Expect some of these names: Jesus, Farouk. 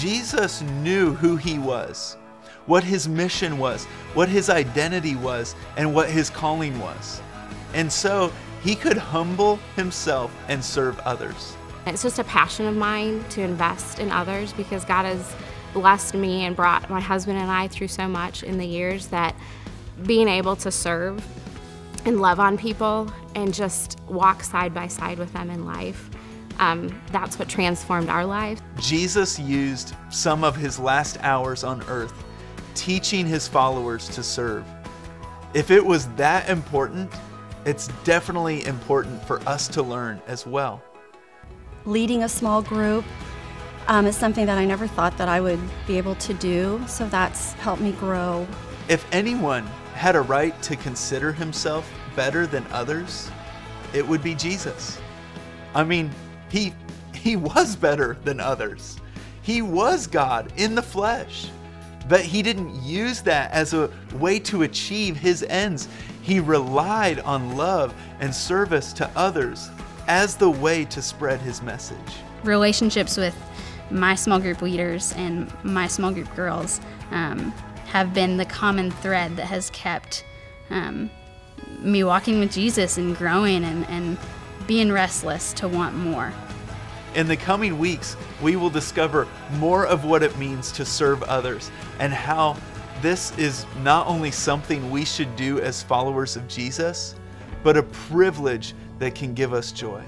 Jesus knew who he was, what his mission was, what his identity was, and what his calling was. And so he could humble himself and serve others. It's just a passion of mine to invest in others, because God has blessed me and brought my husband and I through so much in the years that being able to serve and love on people and just walk side by side with them in life, that's what transformed our lives. Jesus used some of his last hours on earth teaching his followers to serve. If it was that important, it's definitely important for us to learn as well. Leading a small group is something that I never thought that I would be able to do, so that's helped me grow. If anyone had a right to consider himself better than others, it would be Jesus. I mean, he was better than others. He was God in the flesh, but he didn't use that as a way to achieve his ends. He relied on love and service to others as the way to spread his message. Relationships with my small group leaders and my small group girls have been the common thread that has kept me walking with Jesus and growing and being restless to want more. In the coming weeks, we will discover more of what it means to serve others and how this is not only something we should do as followers of Jesus, but a privilege that can give us joy.